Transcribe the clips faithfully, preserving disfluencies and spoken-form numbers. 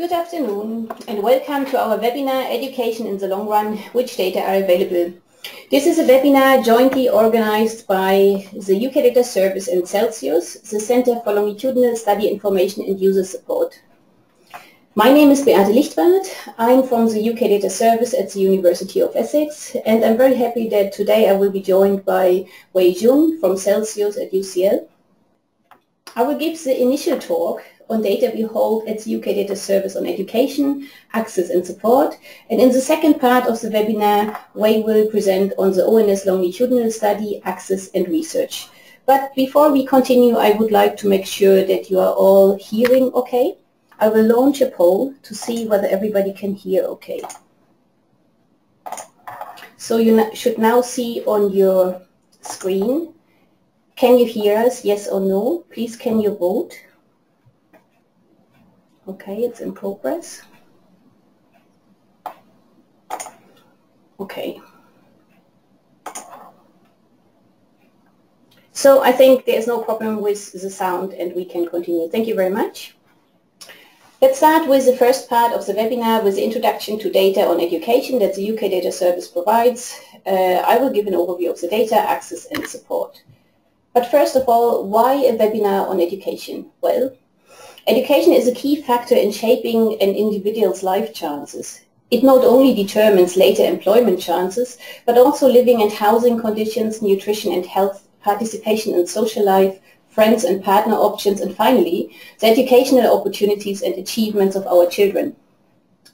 Good afternoon and welcome to our webinar, Education in the Long Run, Which Data Are Available? This is a webinar jointly organized by the U K Data Service and Celsius, the Center for Longitudinal Study Information and User Support. My name is Beate Lichtwardt. I'm from the U K Data Service at the University of Essex, and I'm very happy that today I will be joined by Wei Jun from Celsius at U C L. I will give the initial talk on data we hold at the U K Data Service on education, access and support. And in the second part of the webinar, Wei will present on the O N S longitudinal study, access and research. But before we continue, I would like to make sure that you are all hearing okay. I will launch a poll to see whether everybody can hear okay. So you should now see on your screen, can you hear us, yes or no? Please, can you vote? Okay, it's in progress. Okay. So I think there's no problem with the sound and we can continue. Thank you very much. Let's start with the first part of the webinar with the introduction to data on education that the U K Data Service provides. Uh, I will give an overview of the data, access and support. But first of all, why a webinar on education? Well, education is a key factor in shaping an individual's life chances. It not only determines later employment chances, but also living and housing conditions, nutrition and health, participation in social life, friends and partner options, and finally, the educational opportunities and achievements of our children.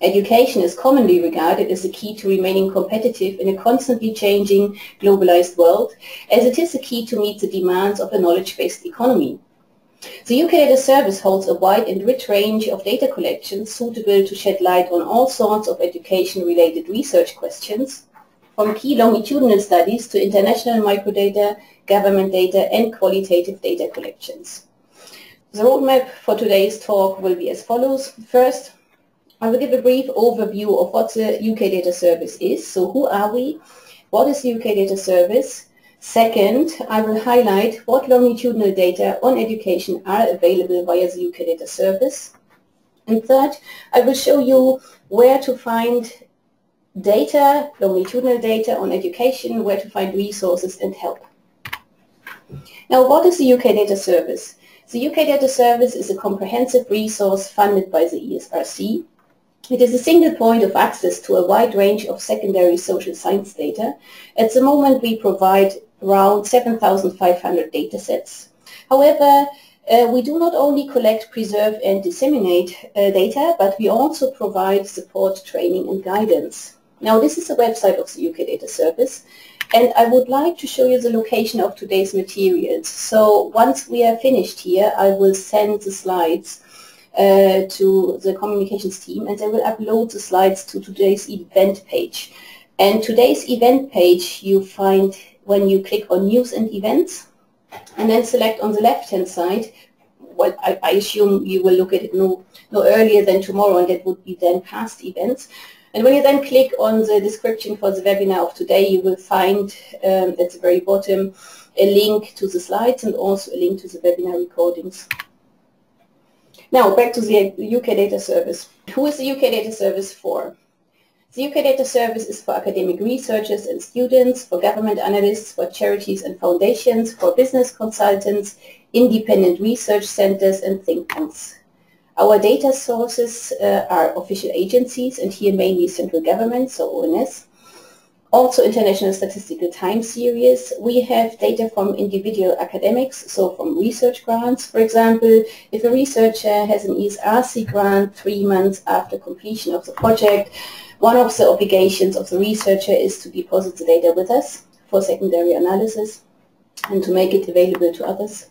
Education is commonly regarded as the key to remaining competitive in a constantly changing, globalized world, as it is the key to meet the demands of a knowledge-based economy. The U K Data Service holds a wide and rich range of data collections suitable to shed light on all sorts of education-related research questions, from key longitudinal studies to international microdata, government data, and qualitative data collections. The roadmap for today's talk will be as follows. First, I will give a brief overview of what the U K Data Service is. So who are we? What is the U K Data Service? Second, I will highlight what longitudinal data on education are available via the U K Data Service. And third, I will show you where to find data, longitudinal data on education, where to find resources and help. Now, what is the U K Data Service? The U K Data Service is a comprehensive resource funded by the E S R C. It is a single point of access to a wide range of secondary social science data. At the moment, we provide around seven thousand five hundred datasets. However, uh, we do not only collect, preserve, and disseminate uh, data, but we also provide support, training, and guidance. Now, this is the website of the U K Data Service, and I would like to show you the location of today's materials. So once we are finished here, I will send the slides uh, to the communications team, and they will upload the slides to today's event page. And today's event page you find when you click on News and Events, and then select on the left-hand side. Well, I, I assume you will look at it no, no earlier than tomorrow, and that would be then past events. And when you then click on the description for the webinar of today, you will find um, at the very bottom a link to the slides and also a link to the webinar recordings. Now, back to the U K Data Service. Who is the U K Data Service for? The U K Data Service is for academic researchers and students, for government analysts, for charities and foundations, for business consultants, independent research centers and think tanks. Our data sources uh, are official agencies, and here mainly central government, so O N S. Also international statistical time series. We have data from individual academics, so from research grants. For example, if a researcher has an E S R C grant three months after completion of the project, one of the obligations of the researcher is to deposit the data with us for secondary analysis and to make it available to others.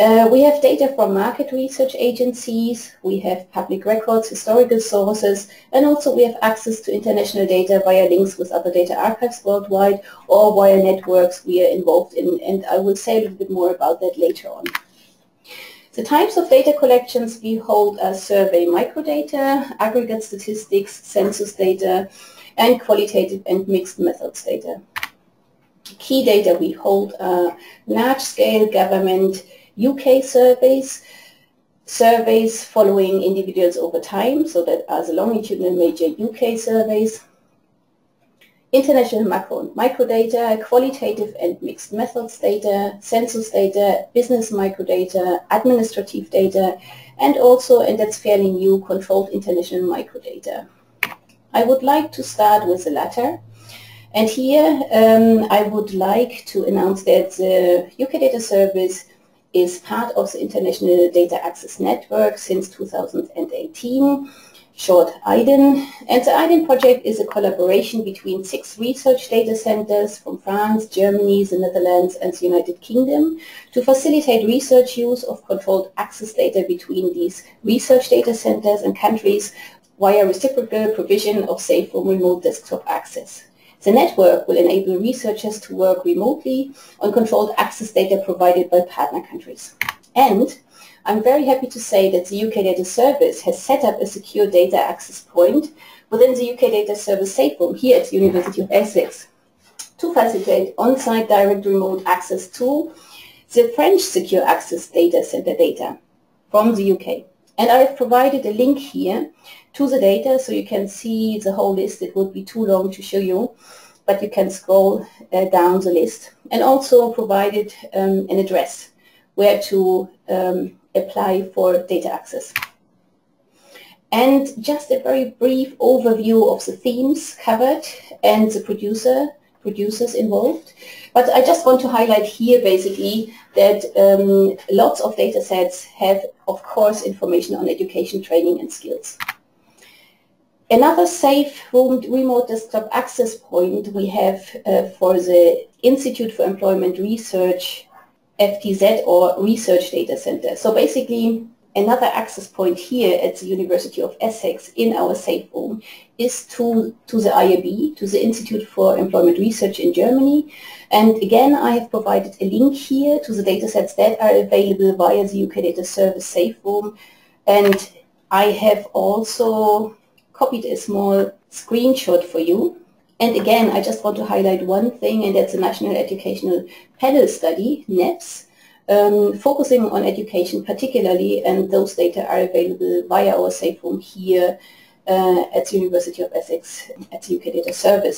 Uh, we have data from market research agencies, we have public records, historical sources, and also we have access to international data via links with other data archives worldwide or via networks we are involved in, and I will say a little bit more about that later on. The types of data collections we hold are survey microdata, aggregate statistics, census data, and qualitative and mixed methods data. Key data we hold are large-scale government U K surveys, surveys following individuals over time, so that as longitudinal major U K surveys, international macro and micro data, qualitative and mixed methods data, census data, business micro data, administrative data, and also, and that's fairly new, controlled international micro data. I would like to start with the latter. And here um, I would like to announce that the U K Data Service is part of the International Data Access Network since two thousand eighteen. Short I D E N, and the I D E N project is a collaboration between six research data centers from France, Germany, the Netherlands and the United Kingdom to facilitate research use of controlled access data between these research data centers and countries via reciprocal provision of safe from remote desktop access. The network will enable researchers to work remotely on controlled access data provided by partner countries. And I'm very happy to say that the U K Data Service has set up a secure data access point within the U K Data Service safe room here at the University of Essex to facilitate on-site direct remote access to the French Secure Access Data Center data from the U K. And I've provided a link here to the data so you can see the whole list. It would be too long to show you, but you can scroll uh, down the list, and also provided um, an address where to um, apply for data access. And just a very brief overview of the themes covered and the producer, producers involved. But I just want to highlight here basically that um, lots of data sets have, of course, information on education, training and skills. Another safe room remote desktop access point we have uh, for the Institute for Employment Research, F T Z, or Research Data Center. So basically another access point here at the University of Essex in our safe room is to, to the I A B, to the Institute for Employment Research in Germany. And again, I have provided a link here to the datasets that are available via the U K Data Service safe room. And I have also copied a small screenshot for you. And again, I just want to highlight one thing, and that's the National Educational Panel Study, NEPS, um, focusing on education particularly, and those data are available via our safe room here uh, at the University of Essex at the U K Data Service.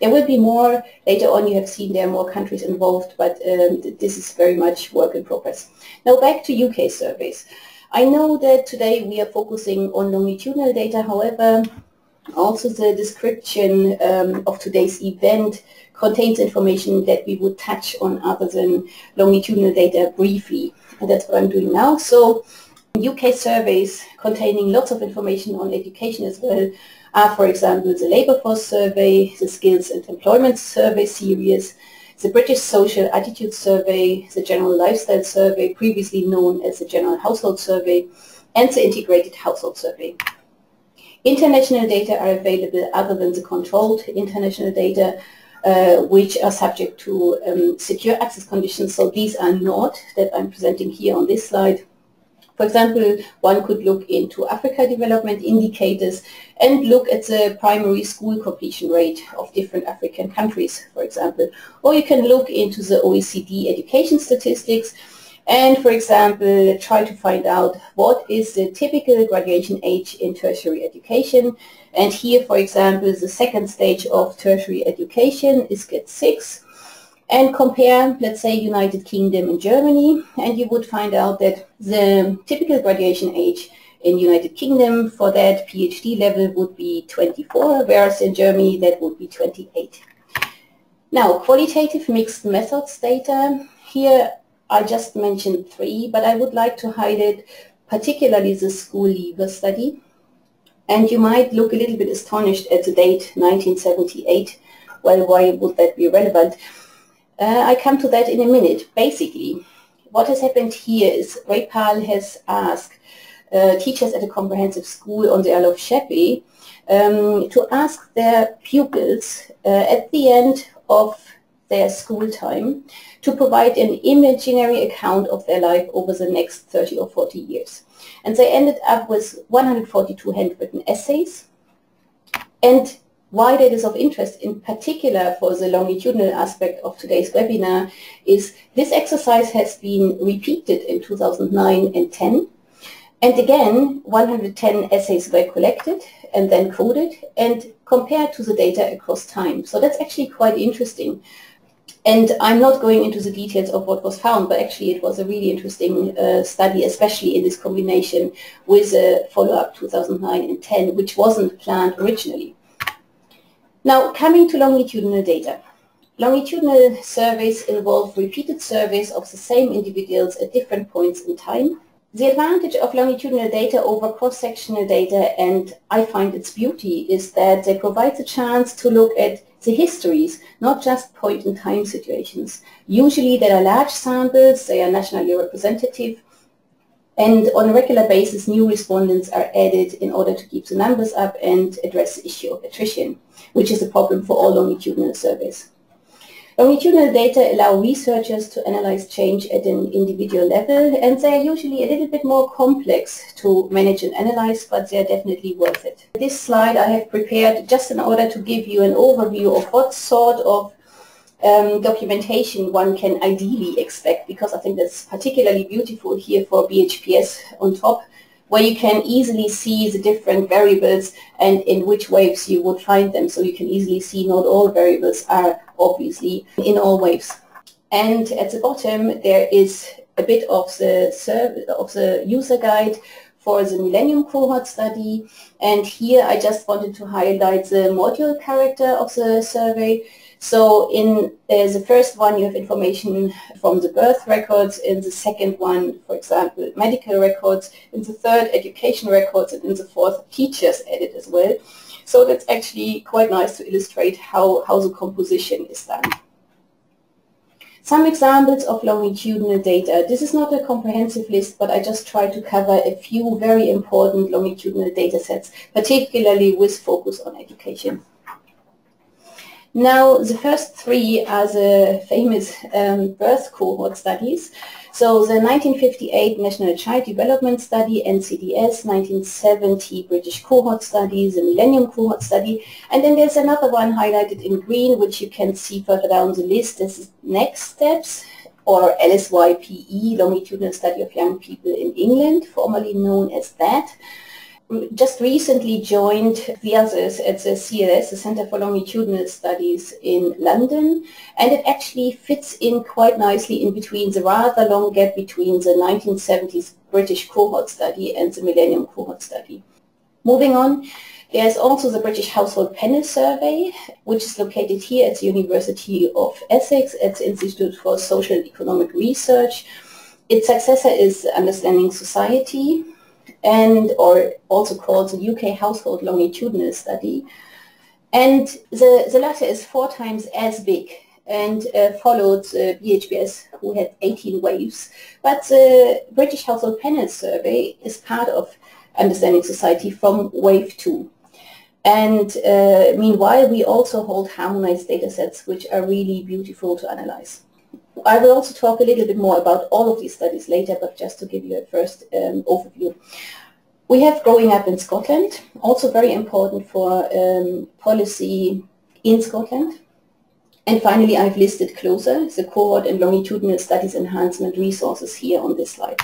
There will be more later on. You have seen there are more countries involved, but um, this is very much work in progress. Now back to U K surveys. I know that today we are focusing on longitudinal data, however, also the description um, of today's event contains information that we would touch on other than longitudinal data briefly, and that's what I'm doing now. So U K surveys containing lots of information on education as well are, for example, the Labour Force Survey, the Skills and Employment Survey series, the British Social Attitude Survey, the General Lifestyle Survey, previously known as the General Household Survey, and the Integrated Household Survey. International data are available other than the controlled international data, uh, which are subject to um, secure access conditions. So these are not that I'm presenting here on this slide. For example, one could look into Africa development indicators and look at the primary school completion rate of different African countries, for example. Or you can look into the O E C D education statistics and, for example, try to find out what is the typical graduation age in tertiary education. And here, for example, the second stage of tertiary education is grade six. And compare, let's say, United Kingdom and Germany, and you would find out that the typical graduation age in United Kingdom for that PhD level would be twenty-four, whereas in Germany that would be twenty-eight. Now, qualitative mixed methods data. Here, I just mentioned three, but I would like to highlight particularly the school leaver study. And you might look a little bit astonished at the date nineteen seventy-eight. Well, why would that be relevant? Uh, I come to that in a minute. Basically, what has happened here is Ray Pal has asked uh, teachers at a comprehensive school on the Isle of Sheppey um, to ask their pupils uh, at the end of their school time to provide an imaginary account of their life over the next thirty or forty years. And they ended up with one hundred forty-two handwritten essays. And why that is of interest, in particular for the longitudinal aspect of today's webinar, is this exercise has been repeated in two thousand nine and ten. And again, one hundred ten essays were collected and then coded and compared to the data across time. So that's actually quite interesting. And I'm not going into the details of what was found, but actually it was a really interesting uh, study, especially in this combination with a follow-up two thousand nine and ten, which wasn't planned originally. Now, coming to longitudinal data. Longitudinal surveys involve repeated surveys of the same individuals at different points in time. The advantage of longitudinal data over cross-sectional data, and I find its beauty, is that they provide the chance to look at the histories, not just point-in-time situations. Usually there are large samples, they are nationally representative, and on a regular basis new respondents are added in order to keep the numbers up and address the issue of attrition, which is a problem for all longitudinal surveys. Longitudinal data allow researchers to analyze change at an individual level, and they are usually a little bit more complex to manage and analyze, but they are definitely worth it. This slide I have prepared just in order to give you an overview of what sort of um, documentation one can ideally expect, because I think that's particularly beautiful here for B H P S on top, where you can easily see the different variables and in which waves you would find them. So you can easily see not all variables are obviously in all waves. And at the bottom there is a bit of the, serv of the user guide for the Millennium Cohort study. And here I just wanted to highlight the module character of the survey. So in uh, the first one you have information from the birth records, in the second one, for example, medical records, in the third, education records, and in the fourth, teachers added as well. So that's actually quite nice to illustrate how, how the composition is done. Some examples of longitudinal data. This is not a comprehensive list, but I just try to cover a few very important longitudinal data sets, particularly with focus on education. Now, the first three are the famous um, birth cohort studies. So the nineteen fifty-eight National Child Development Study, N C D S, nineteen seventy British Cohort Study, the Millennium Cohort Study, and then there's another one highlighted in green, which you can see further down the list. This is Next Steps, or L S Y P E, Longitudinal Study of Young People in England, formerly known as that. Just recently joined the others at the C L S, the Centre for Longitudinal Studies in London, and it actually fits in quite nicely in between the rather long gap between the nineteen seventies British Cohort Study and the Millennium Cohort Study. Moving on, there's also the British Household Panel Survey, which is located here at the University of Essex at the Institute for Social and Economic Research. Its successor is Understanding Society, and or also called the U K Household Longitudinal Study. And the, the latter is four times as big and uh, followed uh, B H P S, who had eighteen waves. But the British Household Panel Survey is part of Understanding Society from wave two. And uh, meanwhile, we also hold harmonized data sets, which are really beautiful to analyze. I will also talk a little bit more about all of these studies later, but just to give you a first um, overview. We have Growing Up in Scotland, also very important for um, policy in Scotland. And finally, I've listed CLOSER, the Cohort and Longitudinal Studies Enhancement Resources, here on this slide.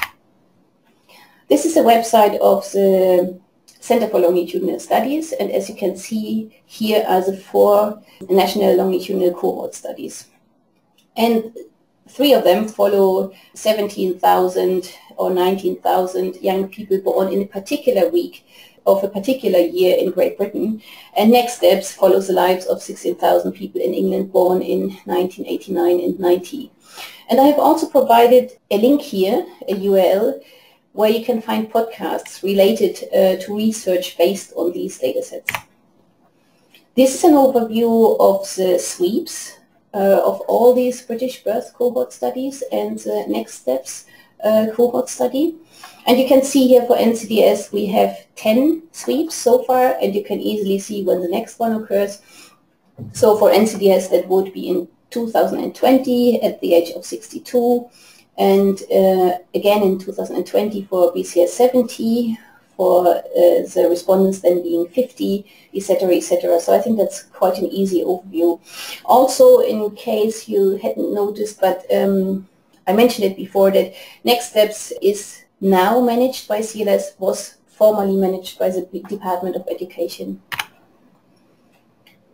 This is a website of the Center for Longitudinal Studies, and as you can see, here are the four national longitudinal cohort studies. And three of them follow seventeen thousand or nineteen thousand young people born in a particular week of a particular year in Great Britain. And Next Steps follows the lives of sixteen thousand people in England born in nineteen eighty-nine and ninety. And I have also provided a link here, a U R L, where you can find podcasts related uh, to research based on these datasets. This is an overview of the sweeps Uh, of all these British birth cohort studies and the uh, Next Steps uh, cohort study. And you can see here for N C D S we have ten sweeps so far, and you can easily see when the next one occurs. So for N C D S that would be in two thousand twenty at the age of sixty-two, and uh, again in two thousand twenty for B C S seventy, for uh, the respondents then being fifty, et cetera, et cetera. So I think that's quite an easy overview. Also, in case you hadn't noticed, but um, I mentioned it before, that Next Steps is now managed by C L S was formerly managed by the Department of Education.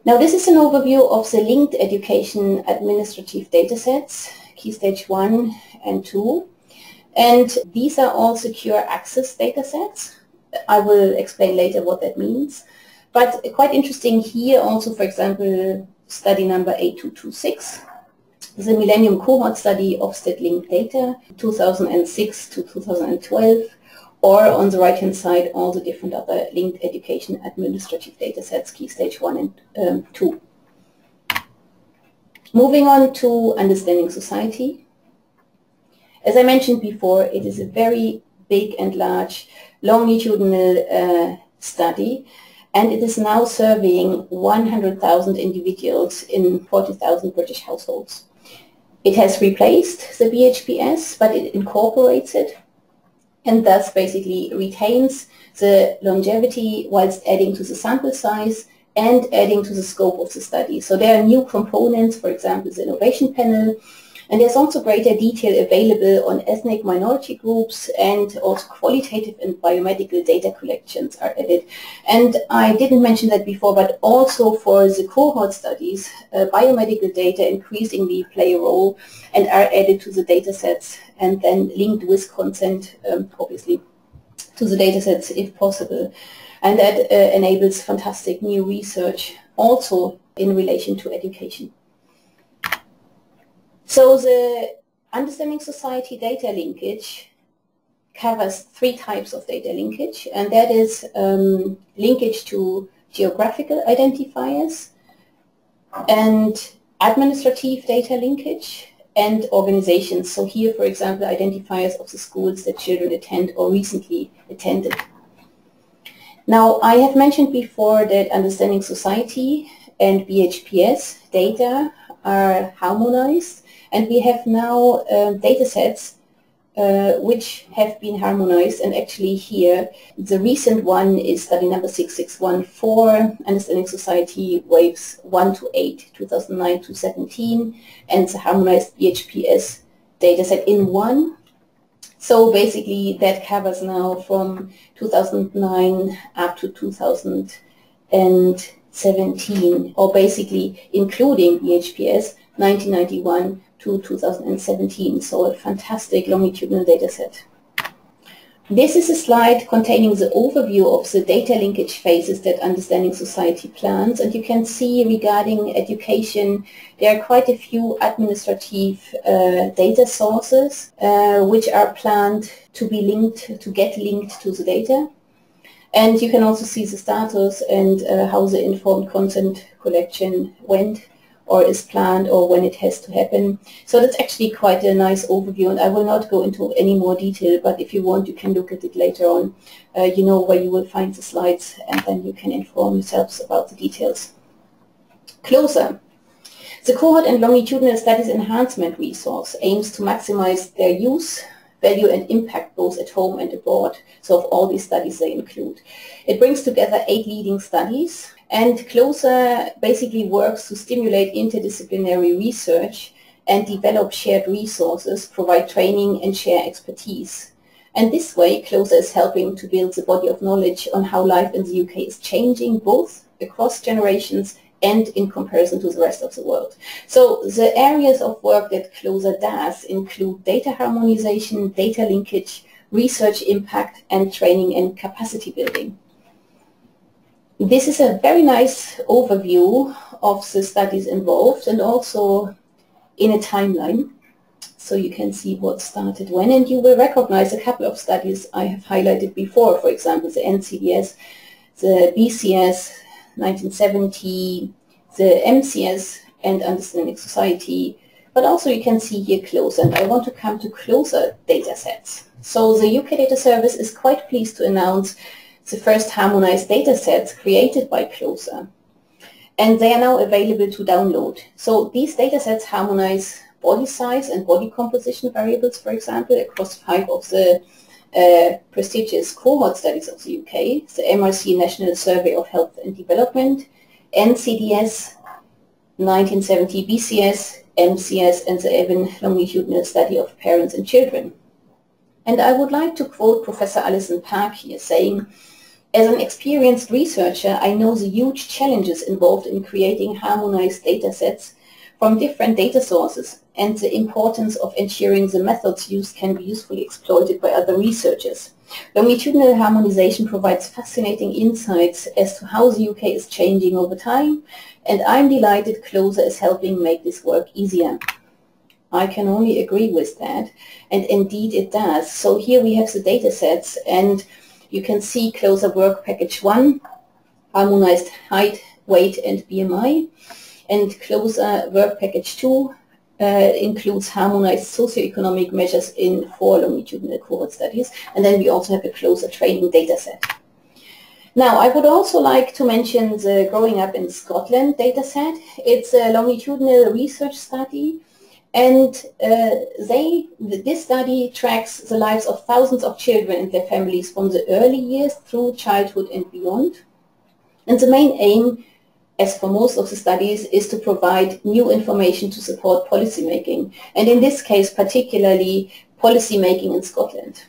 Now this is an overview of the linked education administrative datasets, key stage one and two. And these are all secure access datasets. I will explain later what that means. But quite interesting here also, for example, study number eight two two six, the Millennium Cohort Study of stat-linked data, two thousand six to two thousand twelve, or on the right-hand side, all the different other linked education administrative datasets, key stage one and um, two. Moving on to Understanding Society. As I mentioned before, it is a very big and large longitudinal uh, study, and it is now surveying one hundred thousand individuals in forty thousand British households. It has replaced the B H P S, but it incorporates it and thus basically retains the longevity whilst adding to the sample size and adding to the scope of the study. So there are new components, for example, the innovation panel, and there's also greater detail available on ethnic minority groups, and also qualitative and biomedical data collections are added. And I didn't mention that before, but also for the cohort studies, uh, biomedical data increasingly play a role and are added to the data sets and then linked with consent, um, obviously, to the data sets if possible. And that uh, enables fantastic new research also in relation to education. So the Understanding Society data linkage covers three types of data linkage, and that is um, linkage to geographical identifiers, and administrative data linkage, and organizations. So here, for example, identifiers of the schools that children attend or recently attended. Now, I have mentioned before that Understanding Society and B H P S data are harmonized. And we have now uh, data sets uh, which have been harmonized. And actually here, the recent one is study number six six one four, Understanding Society waves one to eight, two thousand nine to seventeen, and the harmonized B H P S data set in one. So basically that covers now from two thousand nine up to two thousand seventeen, or basically including B H P S nineteen ninety-one to two thousand seventeen, so a fantastic longitudinal data set. This is a slide containing the overview of the data linkage phases that Understanding Society plans, and you can see regarding education there are quite a few administrative uh, data sources uh, which are planned to be linked, to get linked to the data. And you can also see the status and uh, how the informed consent collection went, or is planned, or when it has to happen. So that's actually quite a nice overview, and I will not go into any more detail, but if you want, you can look at it later on. Uh, you know where you will find the slides, and then you can inform yourselves about the details. CLOSER. The Cohort and Longitudinal Studies Enhancement Resource aims to maximize their use, value and impact both at home and abroad, so of all these studies they include. It brings together eight leading studies, and CLOSER basically works to stimulate interdisciplinary research and develop shared resources, provide training and share expertise. And this way, CLOSER is helping to build the body of knowledge on how life in the U K is changing, both across generations and in comparison to the rest of the world. So the areas of work that CLOSER does include data harmonization, data linkage, research impact, and training and capacity building. This is a very nice overview of the studies involved, and also in a timeline, so you can see what started when, and you will recognize a couple of studies I have highlighted before, for example, the N C D S, the B C S, nineteen seventy, the M C S, and Understanding Society, but also you can see here CLOSER, and I want to come to CLOSER data sets. So the U K Data Service is quite pleased to announce the first harmonized data sets created by CLOSER, and they are now available to download. So these data sets harmonize body size and body composition variables, for example, across five of the Uh, prestigious cohort studies of the U K, the M R C National Survey of Health and Development, N C D S, nineteen seventy B C S, M C S, and the Eben longitudinal study of parents and children. And I would like to quote Professor Alison Park here, saying, "As an experienced researcher, I know the huge challenges involved in creating harmonized data sets from different data sources and the importance of ensuring the methods used can be usefully exploited by other researchers. Longitudinal harmonization provides fascinating insights as to how the U K is changing over time, and I'm delighted CLOSER is helping make this work easier." I can only agree with that, and indeed it does. So here we have the data sets, and you can see CLOSER Work Package one, Harmonized Height, Weight and B M I, and CLOSER Work Package two uh, includes harmonized socioeconomic measures in four longitudinal cohort studies, and then we also have a CLOSER training data set. Now, I would also like to mention the Growing Up in Scotland data set. It's a longitudinal research study, and uh, they, this study tracks the lives of thousands of children and their families from the early years through childhood and beyond. And the main aim, as for most of the studies, is to provide new information to support policymaking, and in this case particularly policymaking in Scotland.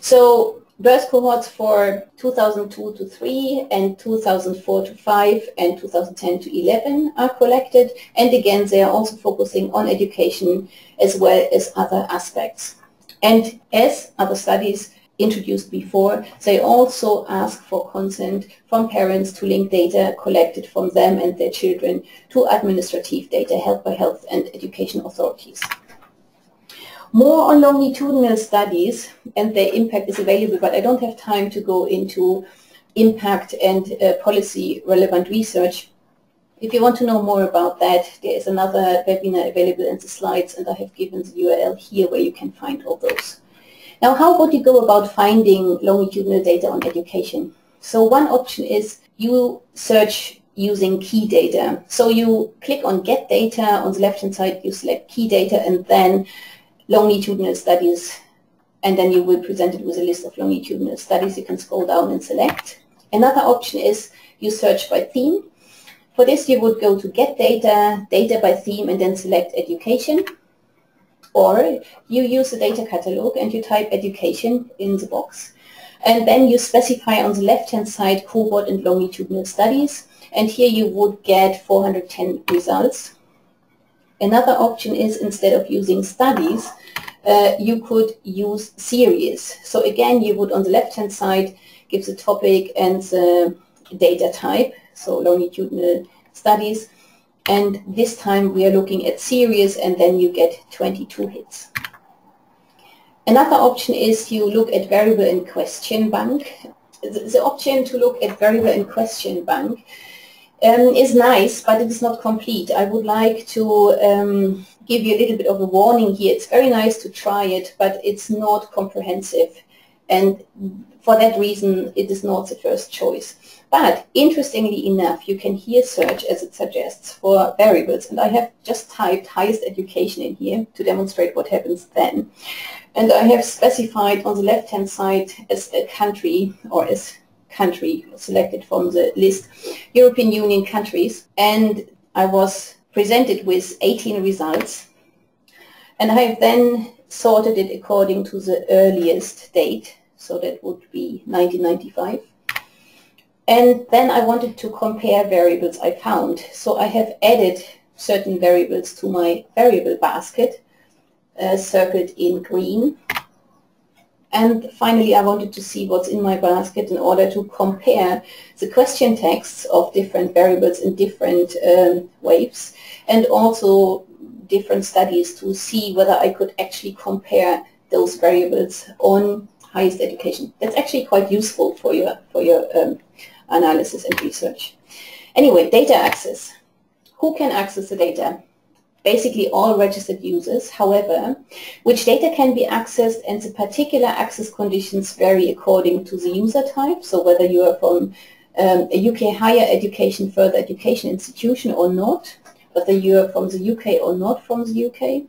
So birth cohorts for two thousand two to three and two thousand four to five and two thousand ten to eleven are collected, and again they are also focusing on education as well as other aspects. And as other studies introduced before, they also ask for consent from parents to link data collected from them and their children to administrative data held by health and education authorities. More on longitudinal studies and their impact is available, but I don't have time to go into impact and uh, policy relevant research. If you want to know more about that, there is another webinar available in the slides, and I have given the U R L here where you can find all those. Now, how would you go about finding longitudinal data on education? So one option is you search using key data. So you click on Get Data, on the left hand side you select Key Data and then longitudinal studies, and then you will be presented with a list of longitudinal studies. You can scroll down and select. Another option is you search by theme. For this you would go to Get Data, Data by Theme, and then select Education. Or you use the data catalog and you type Education in the box, and then you specify on the left hand side cohort and longitudinal studies, and here you would get four hundred ten results. Another option is, instead of using studies, uh, you could use series. So again, you would on the left-hand side give the topic and the data type, so longitudinal studies. And this time we are looking at series, and then you get twenty-two hits. Another option is you look at variable and question bank. The, the option to look at variable and question bank Um, is nice, but it is not complete. I would like to um, give you a little bit of a warning here. It's very nice to try it, but it's not comprehensive, and for that reason it is not the first choice. But interestingly enough, you can here search, as it suggests, for variables, and I have just typed highest education in here to demonstrate what happens then, and I have specified on the left hand side as a country, or as country selected from the list, European Union countries, and I was presented with eighteen results, and I have then sorted it according to the earliest date, so that would be nineteen ninety-five, and then I wanted to compare variables I found, so I have added certain variables to my variable basket, uh, circled in green. And finally, I wanted to see what's in my basket in order to compare the question texts of different variables in different um, waves, and also different studies to see whether I could actually compare those variables on highest education. That's actually quite useful for your, for your um, analysis and research. Anyway, data access. Who can access the data? Basically all registered users, however, which data can be accessed, and the particular access conditions vary according to the user type, so whether you are from um, a U K higher education, further education institution or not, whether you are from the U K or not from the U K.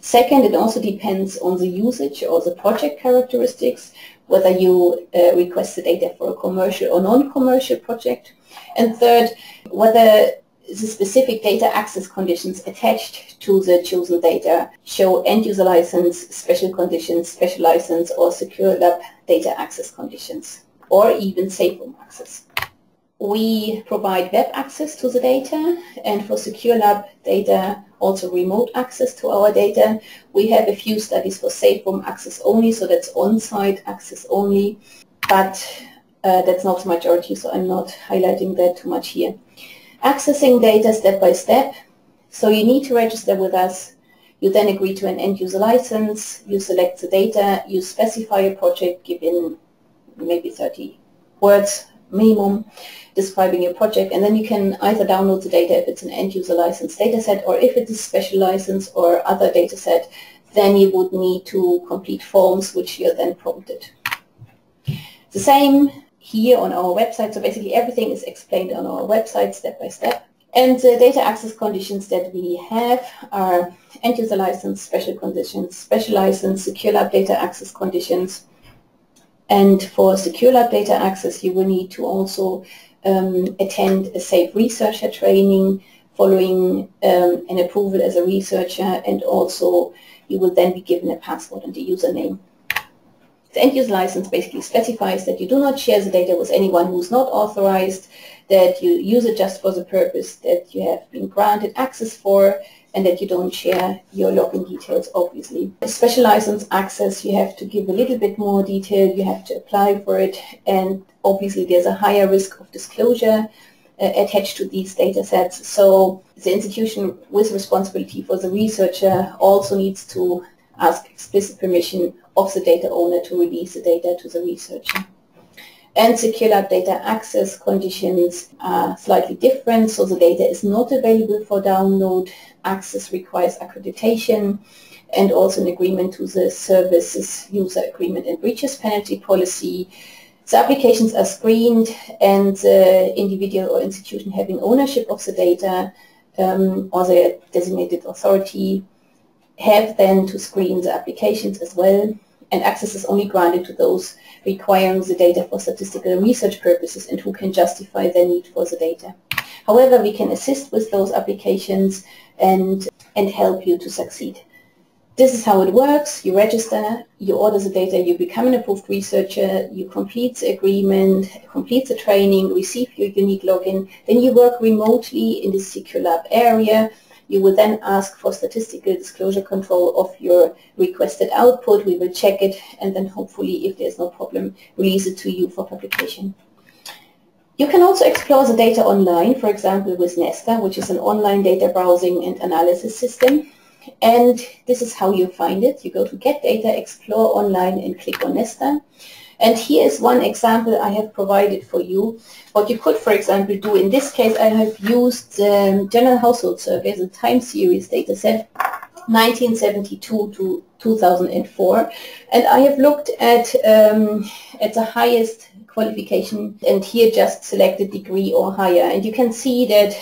Second, it also depends on the usage or the project characteristics, whether you uh, request the data for a commercial or non-commercial project. And third, whether the specific data access conditions attached to the chosen data show end-user license, special conditions, special license, or secure lab data access conditions, or even safe room access. We provide web access to the data, and for secure lab data, also remote access to our data. We have a few studies for safe room access only, so that's on-site access only, but uh, that's not the majority, so I'm not highlighting that too much here. Accessing data step by step. So you need to register with us. You then agree to an end-user license. You select the data. You specify a project given maybe thirty words minimum describing your project. And then you can either download the data if it's an end-user license dataset, or if it is special license or other dataset, then you would need to complete forms which you're then prompted. The same here on our website, so basically everything is explained on our website step by step. And the data access conditions that we have are end-user license, special conditions, special license, secure lab data access conditions. And for secure lab data access, you will need to also um, attend a safe researcher training following um, an approval as a researcher, and also you will then be given a password and a username. The end-user license basically specifies that you do not share the data with anyone who is not authorized, that you use it just for the purpose that you have been granted access for, and that you don't share your login details, obviously. The special license access, you have to give a little bit more detail, you have to apply for it, and obviously there's a higher risk of disclosure uh, attached to these data sets. So the institution with responsibility for the researcher also needs to ask explicit permission of the data owner to release the data to the researcher. And secure lab data access conditions are slightly different, so the data is not available for download. Access requires accreditation and also an agreement to the services user agreement and breaches penalty policy. The applications are screened, and the individual or institution having ownership of the data um, or their designated authority have then to screen the applications as well, and access is only granted to those requiring the data for statistical and research purposes and who can justify their need for the data. However, we can assist with those applications and, and help you to succeed. This is how it works. You register, you order the data, you become an approved researcher, you complete the agreement, complete the training, receive your unique login, then you work remotely in the secure lab area. You will then ask for statistical disclosure control of your requested output. We will check it, and then hopefully, if there's no problem, release it to you for publication. You can also explore the data online, for example, with Nesstar, which is an online data browsing and analysis system. And this is how you find it. You go to Get Data, Explore Online, and click on Nesstar. And here is one example I have provided for you. What you could, for example, do in this case, I have used the um, General Household Survey, the time series data set, nineteen seventy-two to two thousand four. And I have looked at, um, at the highest qualification, and here just selected degree or higher. And you can see that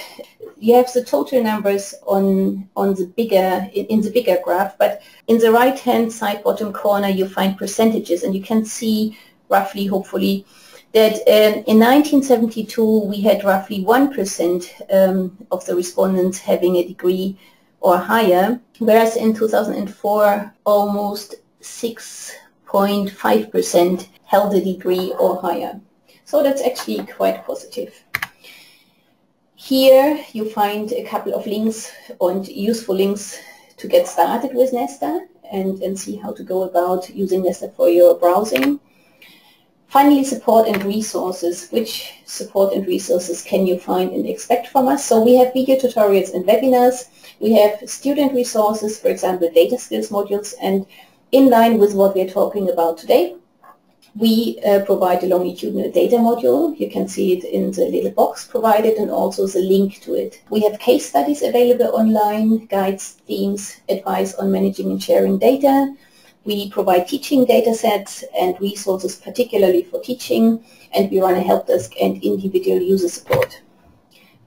you have the total numbers on, on the bigger, in the bigger graph, but in the right-hand side bottom corner you find percentages, and you can see roughly, hopefully, that um, in nineteen seventy-two we had roughly one percent um, of the respondents having a degree or higher, whereas in two thousand four almost six point five percent held a degree or higher. So that's actually quite positive. Here you find a couple of links and useful links to get started with Nesstar and, and see how to go about using Nesstar for your browsing. Finally, support and resources. Which support and resources can you find and expect from us? So we have video tutorials and webinars. We have student resources, for example, data skills modules, and in line with what we're talking about today, we uh, provide a longitudinal data module. You can see it in the little box provided, and also the link to it. We have case studies available online, guides, themes, advice on managing and sharing data. We provide teaching data sets and resources particularly for teaching, and we run a help desk and individual user support.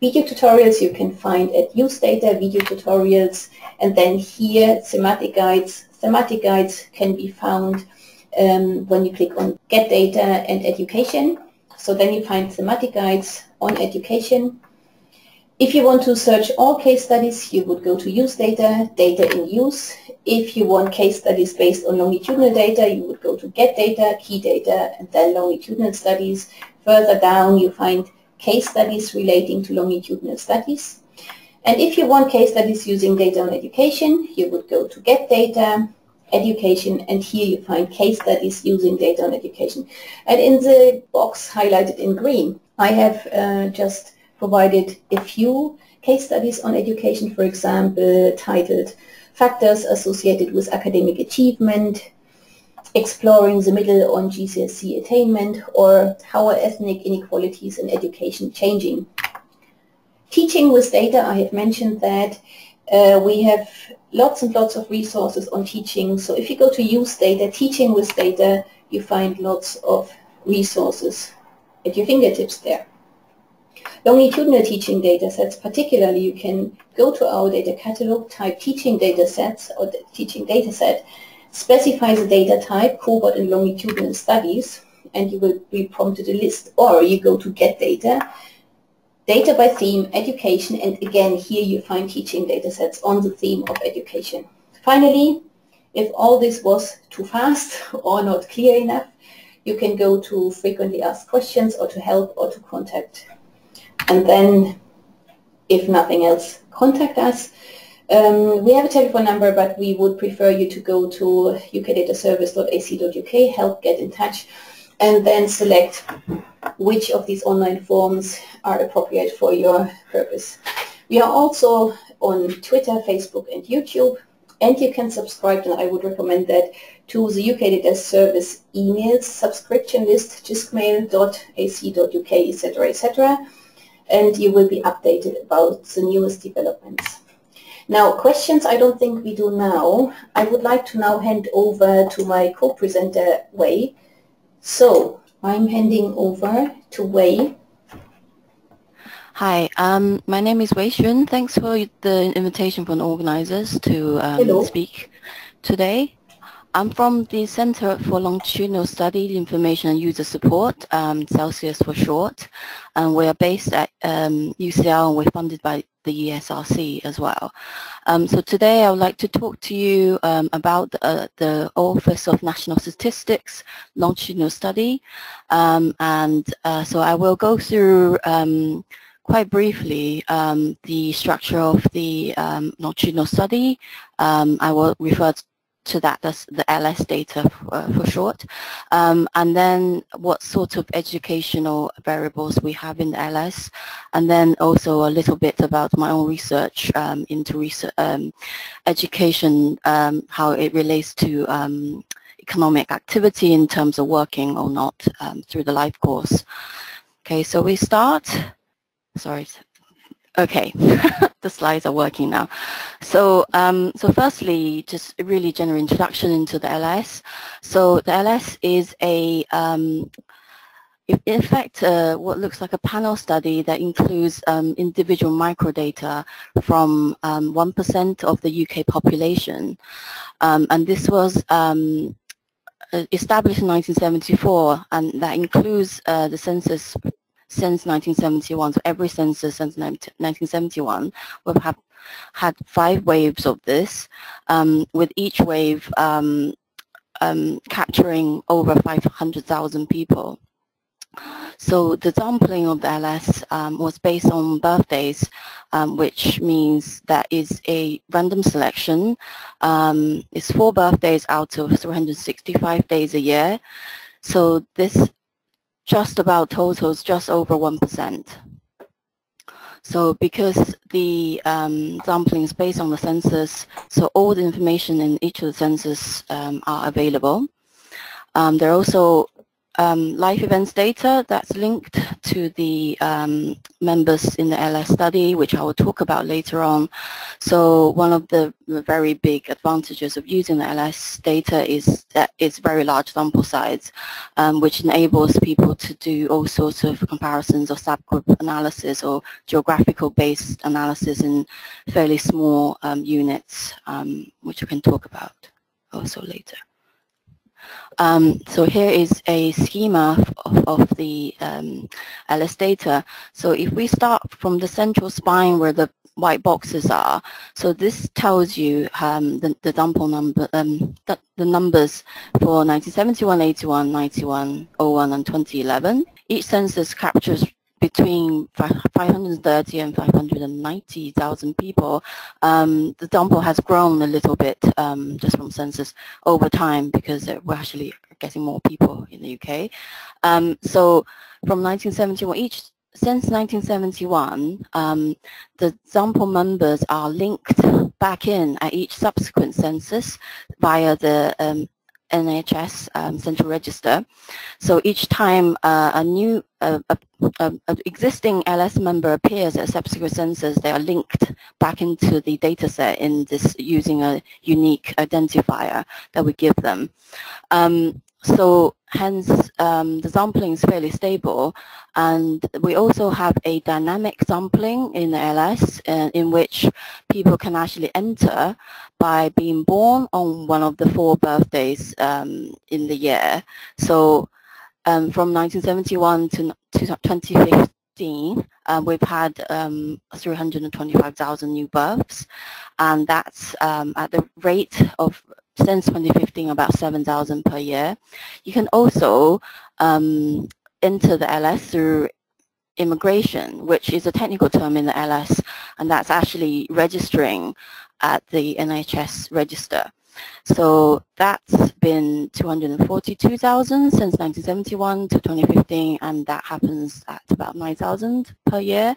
Video tutorials you can find at Use Data, video tutorials, and then here thematic guides. Thematic guides can be found Um, when you click on Get Data and Education. So then you find thematic guides on education. If you want to search all case studies, you would go to use data, data in use. If you want case studies based on longitudinal data, you would go to get data, key data, and then longitudinal studies. Further down, you find case studies relating to longitudinal studies. And if you want case studies using data on education, you would go to get data, education, and here you find case studies using data on education. And in the box highlighted in green, I have uh, just provided a few case studies on education, for example, titled Factors Associated with Academic Achievement, Exploring the Middle on G C S E Attainment, or How Are Ethnic Inequalities in Education Changing? Teaching with data, I have mentioned that. Uh, we have lots and lots of resources on teaching, so if you go to use data, teaching with data, you find lots of resources at your fingertips there. Longitudinal teaching data sets, particularly, you can go to our data catalog, type teaching data sets or teaching data set, specify the data type, cohort and longitudinal studies, and you will be prompted a list, or you go to get data, data by theme, education, and again here you find teaching data sets on the theme of education. Finally, if all this was too fast or not clear enough, you can go to frequently asked questions or to help or to contact. And then, if nothing else, contact us. Um, we have a telephone number, but we would prefer you to go to u k data service dot a c dot u k, help get in touch, and then select which of these online forms are appropriate for your purpose. We are also on Twitter, Facebook, and YouTube, and you can subscribe, and I would recommend that, to the U K Data Service email subscription list, g i s c mail dot a c dot u k, et cetera, et cetera, and you will be updated about the newest developments. Now, questions I don't think we do now. I would like to now hand over to my co-presenter, Wei. So, I'm handing over to Wei. Hi, um, my name is Wei Xun. Thanks for the invitation from the organizers to um, speak today. I'm from the Center for Longitudinal Study, Information and User Support, um, Celsius for short, and we are based at um, U C L, and we're funded by the E S R C as well. Um, so today I would like to talk to you um, about the, uh, the Office of National Statistics Longitudinal Study, um, and uh, so I will go through um, quite briefly um, the structure of the um, longitudinal study. Um, I will refer to to that as the L S data for, for short, um, and then what sort of educational variables we have in the L S, and then also a little bit about my own research um, into research, um, education, um, how it relates to um, economic activity in terms of working or not um, through the life course. Okay, so we start, sorry. Okay, the slides are working now. So, um, so firstly, just really general introduction into the L S. So the L S is a, um, in fact, uh, what looks like a panel study that includes um, individual microdata from um, one percent of the U K population, um, and this was um, established in nineteen seventy-four, and that includes uh, the census since nineteen seventy-one, so every census since nineteen seventy-one, we've have had five waves of this, um, with each wave um, um, capturing over five hundred thousand people. So the sampling of the L S um, was based on birthdays, um, which means that is a random selection. Um, it's four birthdays out of three hundred sixty-five days a year. So this just about totals just over one percent. So because the um, sampling is based on the census, so all the information in each of the census um, are available. Um, there are also um, life events data that's linked to the um, members in the L S study, which I will talk about later on. So one of the very big advantages of using the L S data is that it's very large sample size, um, which enables people to do all sorts of comparisons or subgroup analysis or geographical based analysis in fairly small um, units, um, which we can talk about also later. Um, so here is a schema of, of the um, L S data. So if we start from the central spine where the white boxes are, so this tells you um, the, the sample number, um, the, the numbers for nineteen seventy-one, eighty-one, ninety-one, oh one, and twenty eleven. Each census captures between five hundred thirty and five hundred ninety thousand people. Um, the sample has grown a little bit um, just from census over time because we're actually getting more people in the U K. Um, so from nineteen seventy-one, each since nineteen seventy-one, um, the sample members are linked back in at each subsequent census via the um, N H S um, central register. So each time uh, a new uh, a, a, a existing L S member appears at subsequent census, they are linked back into the data set in this using a unique identifier that we give them. Um, so hence um, the sampling is fairly stable, and we also have a dynamic sampling in the L S uh, in which people can actually enter by being born on one of the four birthdays um, in the year. So um, from nineteen seventy-one to, to twenty fifteen, um, we've had um, three hundred twenty-five thousand new births, and that's um, at the rate of since twenty fifteen, about seven thousand per year. You can also um, enter the L S through immigration, which is a technical term in the L S, and that's actually registering at the N H S register. So that's been two hundred forty-two thousand since nineteen seventy-one to twenty fifteen, and that happens at about nine thousand per year.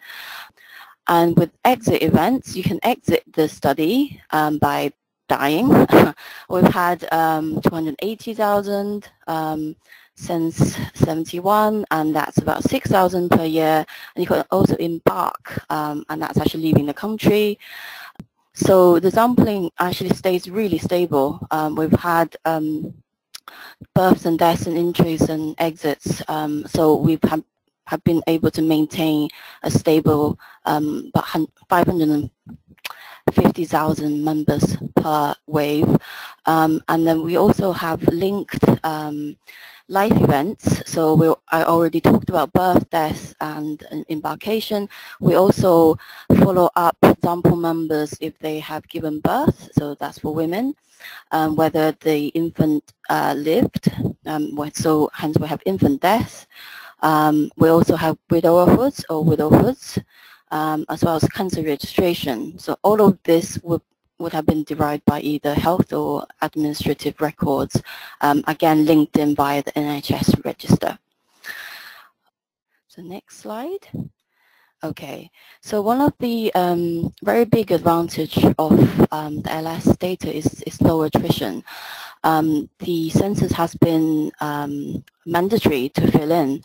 And with exit events, you can exit the study um, by dying. We've had um, two hundred eighty thousand um, since seventy-one, and that's about six thousand per year. And you can also embark, um, and that's actually leaving the country. So the sampling actually stays really stable. Um, we've had um, births and deaths and entries and exits, um, so we've had have been able to maintain a stable um, five hundred fifty thousand members per wave. Um, and then we also have linked um, life events. So we, I already talked about birth, death, and, and embarkation. We also follow up sample members if they have given birth. So that's for women, um, whether the infant uh, lived. Um, so hence we have infant death. Um, we also have widowerhoods or widowhoods, um, as well as cancer registration. So all of this would, would have been derived by either health or administrative records, um, again linked in via the N H S register. So next slide. Okay, so one of the um, very big advantage of um, the L S data is, is low attrition. Um, the census has been um, mandatory to fill in,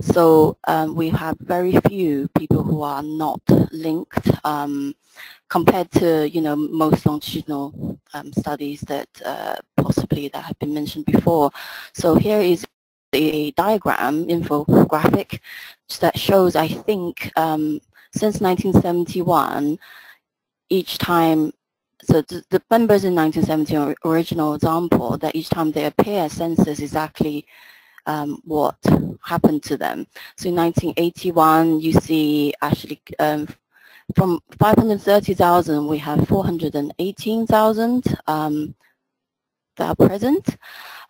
so um, we have very few people who are not linked um, compared to, you know, most longitudinal um, studies that uh, possibly that have been mentioned before. So here is a diagram, infographic, that shows, I think, um, since nineteen seventy-one, each time, so the, the members in nineteen seventy original example, that each time they appear at census exactly um, what happened to them. So in nineteen eighty-one, you see actually um, from five hundred thirty thousand, we have four hundred eighteen thousand um, that are present.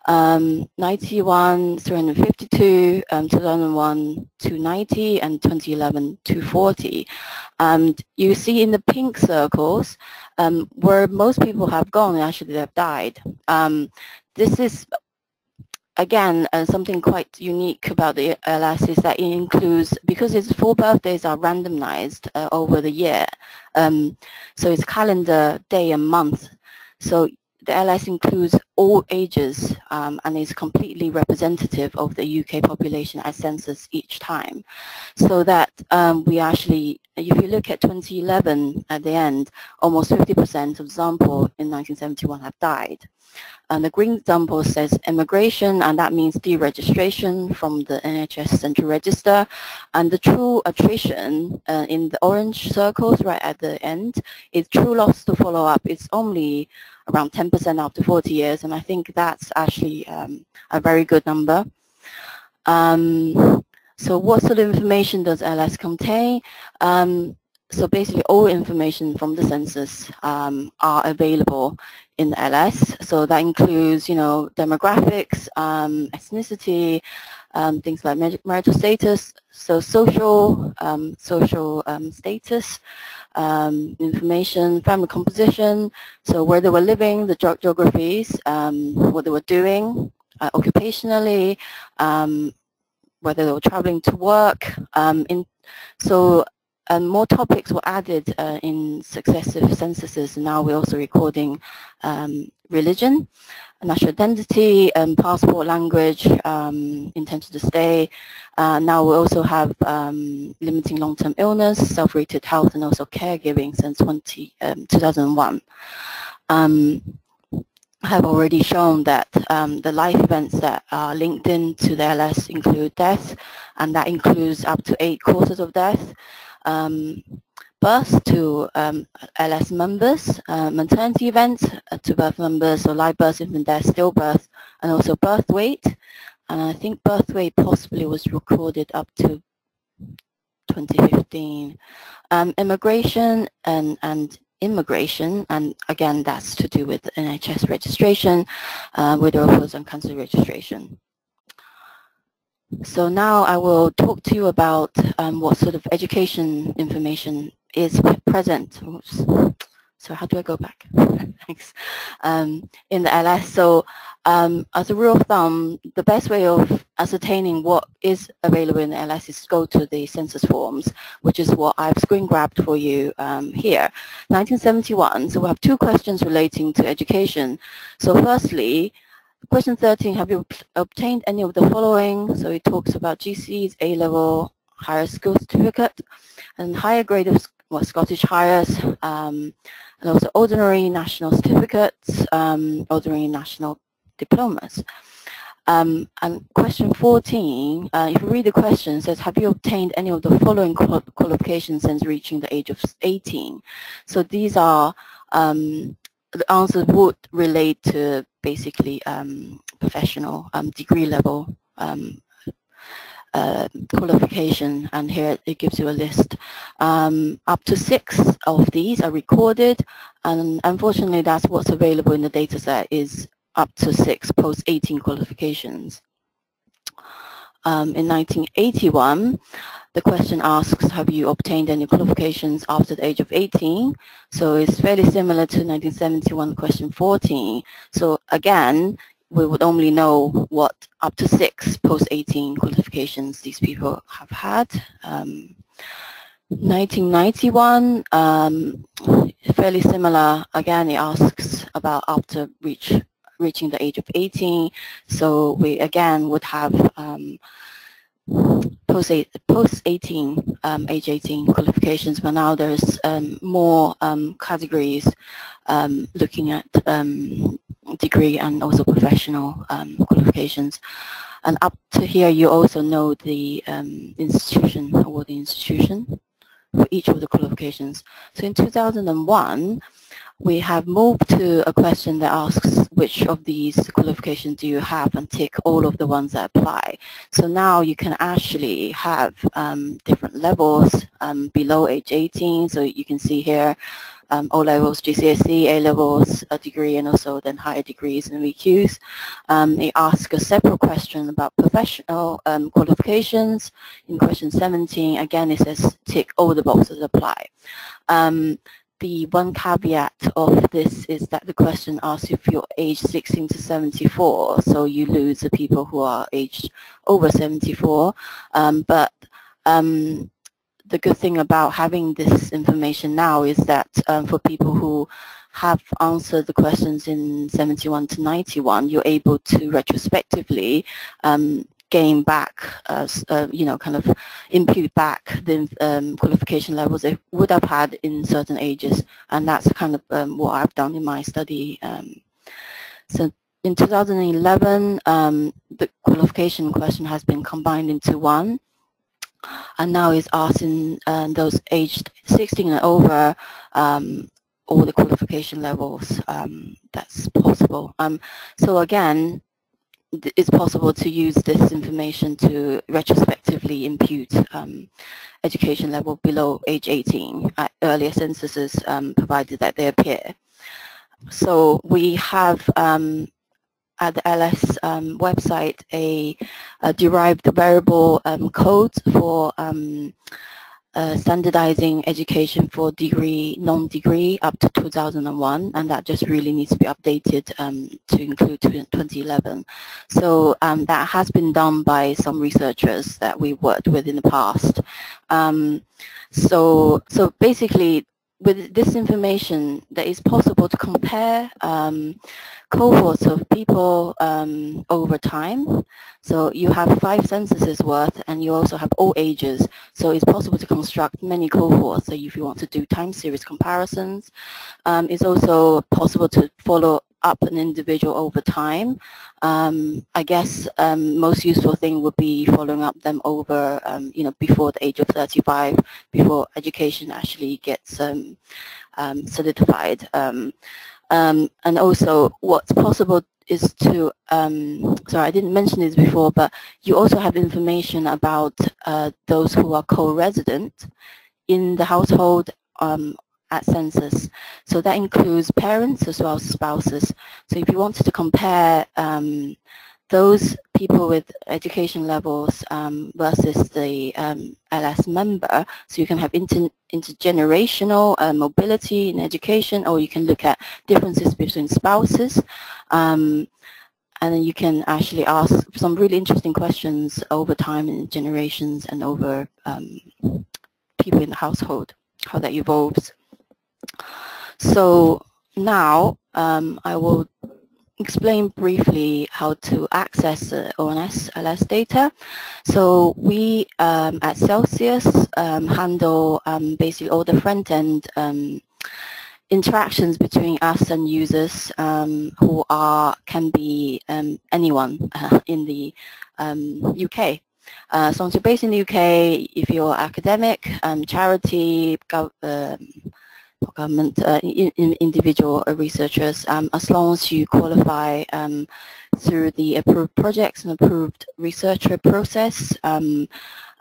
Um, ninety-one, three hundred fifty-two, um, two thousand one, two hundred ninety, and twenty eleven, two hundred forty. And you see in the pink circles um, where most people have gone, actually they have died. Um, this is, again, uh, something quite unique about the L S is that it includes, because its four birthdays are randomized uh, over the year, um, so it's calendar, day, and month. So the L S includes all ages um, and is completely representative of the U K population at census each time. So that um, we actually, if you look at twenty eleven at the end, almost fifty percent of sample in nineteen seventy-one have died. And the green sample says emigration, and that means deregistration from the N H S central register. And the true attrition uh, in the orange circles right at the end is true loss to follow up. It's only around ten percent after forty years, years, and I think that's actually um, a very good number. Um, so what sort of information does L S contain? Um, so basically all information from the census um, are available in L S. So that includes, you know, demographics, um, ethnicity, um, things like marital status, so social, um, social um, status, um, information, family composition, so where they were living, the ge geographies, um, what they were doing uh, occupationally, um, whether they were traveling to work. Um, in, so and more topics were added uh, in successive censuses. Now we're also recording um, religion, national identity, um, passport, language, um, intention to stay. Uh, now we also have um, limiting long-term illness, self-rated health, and also caregiving since two thousand one. Um, I have already shown that um, the life events that are linked in to the L S include death, and that includes up to eight causes of death. Um, birth to um, L S members, uh, maternity events uh, to birth members, so live birth, infant death, stillbirth, and also birth weight. And I think birth weight possibly was recorded up to twenty fifteen. Um, immigration and, and immigration, and again, that's to do with N H S registration, uh, widowers and cancer registration. So now I will talk to you about um, what sort of education information is present. Oops. So how do I go back? Thanks. Um, in the L S. So um, as a rule of thumb, the best way of ascertaining what is available in the L S is to go to the census forms, which is what I've screen grabbed for you um, here. nineteen seventy-one. So we have two questions relating to education. So firstly, question thirteen, have you obtained any of the following? So it talks about G C S, A-level, higher school certificate, and higher grade of well, Scottish hires, um, and also ordinary national certificates, um, ordinary national diplomas. Um, and question fourteen, uh, if you read the question, it says, have you obtained any of the following qual qualifications since reaching the age of eighteen? So these are, um, the answers would relate to basically um, professional um, degree level um, uh, qualification, and here it gives you a list. Um, up to six of these are recorded, and unfortunately that's what's available in the data set, is up to six post eighteen qualifications. Um, in nineteen eighty-one, the question asks, have you obtained any qualifications after the age of eighteen? So it's fairly similar to nineteen seventy-one question fourteen. So again, we would only know what up to six post eighteen qualifications these people have had. Um, nineteen ninety-one, um, fairly similar. Again, it asks about after reach reaching the age of eighteen, so we again would have um, post eighteen, um, age eighteen qualifications, but now there's um, more um, categories um, looking at um, degree and also professional um, qualifications. And up to here you also know the um, institution or the institution for each of the qualifications. So in two thousand one, we have moved to a question that asks which of these qualifications do you have, and tick all of the ones that apply. So now you can actually have um, different levels um, below age eighteen. So you can see here um, O-levels, G C S E, A-levels, a degree, and also then higher degrees and V Qs. Um, they ask a separate question about professional um, qualifications. In question seventeen, again, it says tick all the boxes that apply. Um, The one caveat of this is that the question asks if you're aged sixteen to seventy-four, so you lose the people who are aged over seventy-four. Um, but um, the good thing about having this information now is that um, for people who have answered the questions in seventy-one to ninety-one, you're able to retrospectively um, gain back, uh, uh, you know, kind of impute back the um, qualification levels they would have had in certain ages, and that's kind of um, what I've done in my study. Um, so in two thousand eleven, um, the qualification question has been combined into one, and now is asking uh, those aged sixteen and over um, all the qualification levels um, that's possible. Um, so again, it's possible to use this information to retrospectively impute um, education level below age eighteen at earlier censuses, um, provided that they appear. So we have um, at the L S um, website a, a derived variable um, code for um, Uh, standardizing education for degree, non-degree up to two thousand one, and that just really needs to be updated um, to include twenty eleven. So um, that has been done by some researchers that we worked with in the past. Um, so, so basically, with this information, that is possible to compare um, cohorts of people um, over time. So you have five censuses worth, and you also have all ages. So it's possible to construct many cohorts. So if you want to do time series comparisons, um, it's also possible to follow up an individual over time. Um, I guess um, most useful thing would be following up them over, um, you know, before the age of thirty-five, before education actually gets um, um, solidified. Um, um, and also, what's possible is to, um, sorry, I didn't mention this before, but you also have information about uh, those who are co-resident in the household um, at census. So that includes parents as well as spouses. So if you wanted to compare um, those people with education levels um, versus the um, L S member, so you can have inter intergenerational uh, mobility in education, or you can look at differences between spouses. Um, and then you can actually ask some really interesting questions over time and generations, and over um, people in the household, how that evolves. So now um, I will explain briefly how to access uh, O N S L S data. So we um, at Celsius um, handle um, basically all the front-end um, interactions between us and users um, who are can be um, anyone uh, in the um, U K. Uh, so once you're based in the U K, if you're academic, um, charity, government, uh, in, in individual researchers, um, as long as you qualify um, through the approved projects and approved researcher process, um,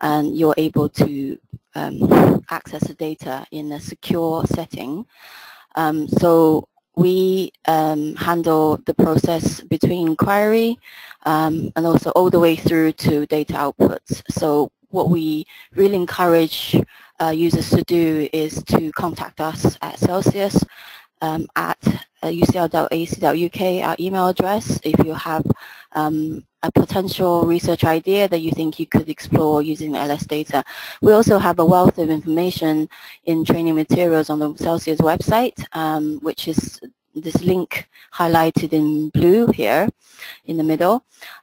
and you're able to um, access the data in a secure setting. Um, so we um, handle the process between inquiry um, and also all the way through to data outputs. So what we really encourage uh, users to do is to contact us at Celsius um, at uh, U C L dot A C dot U K, our email address, if you have um, a potential research idea that you think you could explore using L S data. We also have a wealth of information in training materials on the Celsius website, um, which is this link highlighted in blue here in the middle.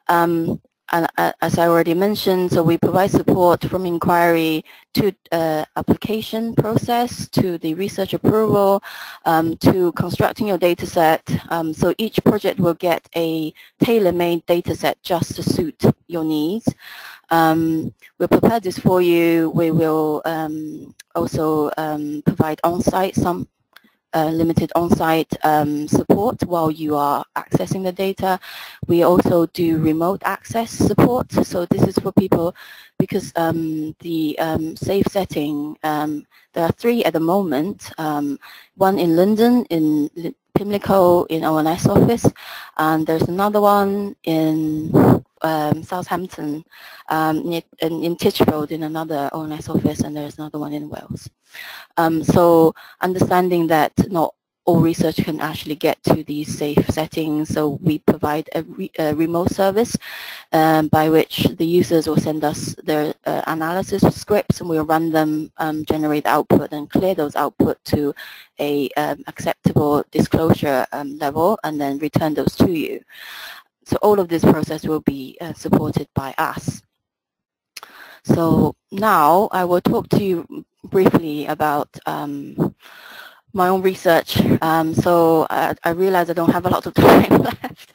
Um, And as I already mentioned, so we provide support from inquiry to uh, application process, to the research approval, um, to constructing your data set. Um, so each project will get a tailor-made data set just to suit your needs. Um, we'll prepare this for you. We will um, also um, provide on-site some Uh, limited on-site um, support while you are accessing the data. We also do remote access support. So this is for people, because um, the um, safe setting, um, there are three at the moment, um, one in London, in Pimlico, in O N S office, and there's another one in Um, Southampton, um, in, in Titchfield, in another O N S office, and there's another one in Wales. Um, so understanding that not all research can actually get to these safe settings, so we provide a, re a remote service um, by which the users will send us their uh, analysis scripts, and we'll run them, um, generate output, and clear those output to a um, acceptable disclosure um, level, and then return those to you. So all of this process will be uh, supported by us. So now I will talk to you briefly about um, my own research. Um, so I, I realize I don't have a lot of time left.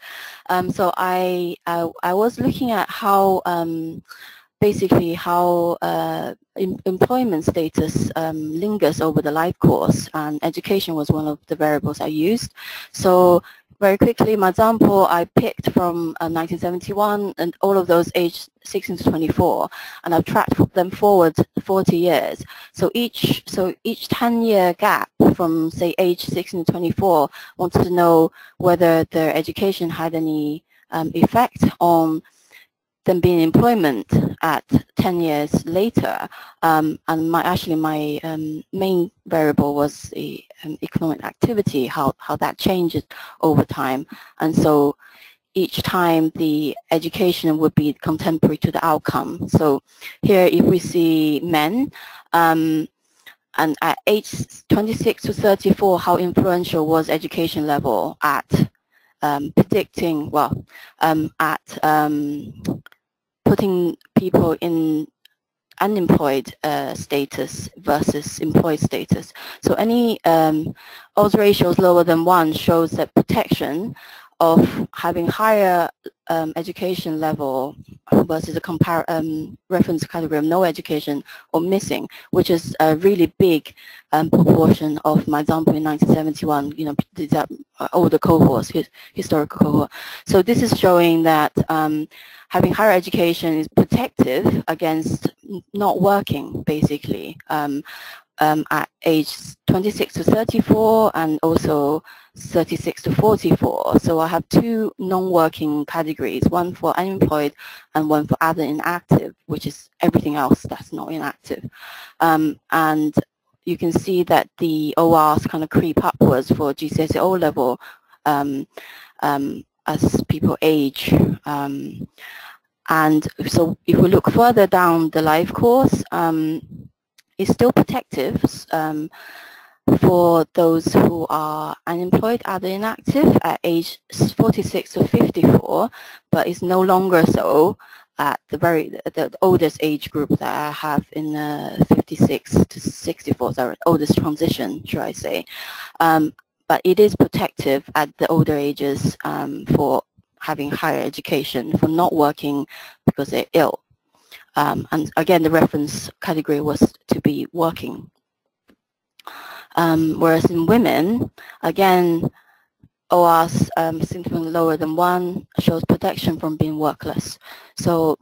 Um, so I, I, I was looking at how um, basically how uh, em employment status um, lingers over the life course, and education was one of the variables I used. So very quickly, my example I picked from uh, nineteen seventy-one and all of those aged sixteen to twenty-four, and I've tracked them forward forty years. So each so each ten-year gap from say age sixteen to twenty-four wanted to know whether their education had any um, effect on them being in employment at ten years later, um, and my actually my um, main variable was the um, economic activity, how how that changes over time, and so each time the education would be contemporary to the outcome. So here, if we see men, um, and at age twenty-six to thirty-four, how influential was education level at um, predicting well um, at um, putting people in unemployed uh, status versus employed status. So any um, odds ratios lower than one shows that protection of having higher um, education level versus a compar um, reference category of no education or missing, which is a really big um, proportion of my example in nineteen seventy-one, you know, that older cohorts, his historical cohort. So this is showing that um, having higher education is protective against not working, basically, um, um, at age twenty-six to thirty-four and also thirty-six to forty-four. So I have two non-working categories, one for unemployed and one for other inactive, which is everything else that's not inactive. Um, and you can see that the O Rs kind of creep upwards for G C S E O level um, um, as people age. Um, and so if we look further down the life course, um, it's still protective um, for those who are unemployed, other inactive at age forty-six to fifty-four, but it's no longer so at the very the oldest age group that I have in uh, fifty-six to sixty-four, so oldest transition, should I say? Um, but it is protective at the older ages um, for having higher education, for not working because they're ill, um, and again the reference category was to be working. Um, whereas in women, again, O Rs um, significantly lower than one shows protection from being workless. So,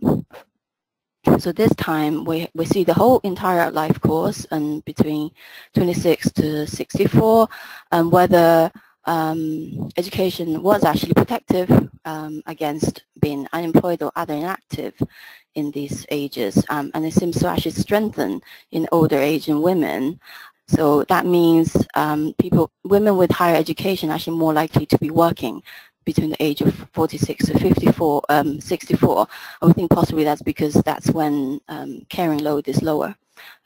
so this time we we see the whole entire life course and between twenty-six to sixty-four, and whether um, education was actually protective um, against being unemployed or other inactive in these ages, um, and it seems to actually strengthen in older age in women. So that means um, people, women with higher education are actually more likely to be working between the age of forty-six to fifty-four, um, sixty-four. I would think possibly that's because that's when um, caring load is lower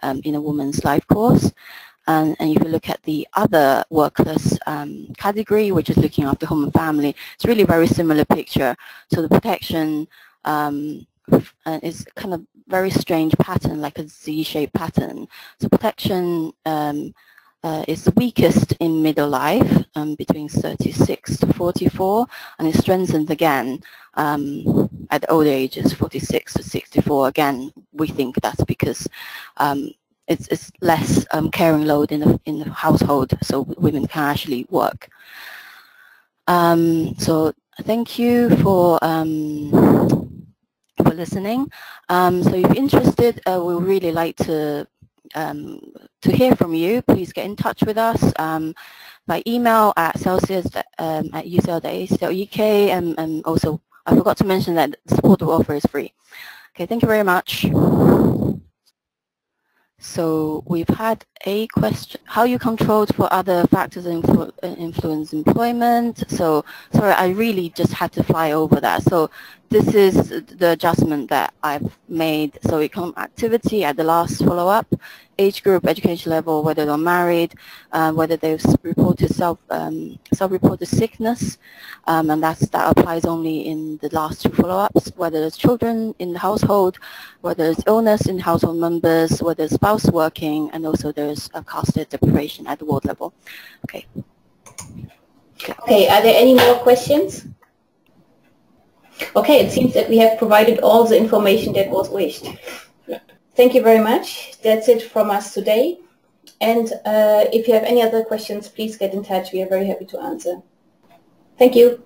um, in a woman's life course. And, and if you look at the other workless um, category, which is looking after home and family, it's really a very similar picture. So the protection um, is kind of very strange pattern, like a Z-shaped pattern. So protection um, uh, is the weakest in middle life, um, between thirty-six to forty-four, and it strengthens again um, at the older ages, forty-six to sixty-four. Again, we think that's because um, it's, it's less um, caring load in the, in the household, so women can actually work. Um, so thank you for um, for listening. Um, so if you're interested, uh, we would really like to um, to hear from you. Please get in touch with us um, by email at Celsius um, at U C L dot A C dot U K, and, and also I forgot to mention that the support we offer is free. Okay, thank you very much. So we've had a question, how you controlled for other factors that influ influence employment. So, sorry, I really just had to fly over that. So this is the adjustment that I've made. So economic activity at the last follow-up, age group, education level, whether they're married, uh, whether they've reported self, um, self-reported sickness, um, and that's, that applies only in the last two follow-ups, whether there's children in the household, whether there's illness in household members, whether there's spouse working, and also there's a casted deprivation at the ward level. Okay. Okay. Okay, are there any more questions? Okay, it seems that we have provided all the information that was wished. Thank you very much. That's it from us today. And uh, if you have any other questions, please get in touch. We are very happy to answer. Thank you.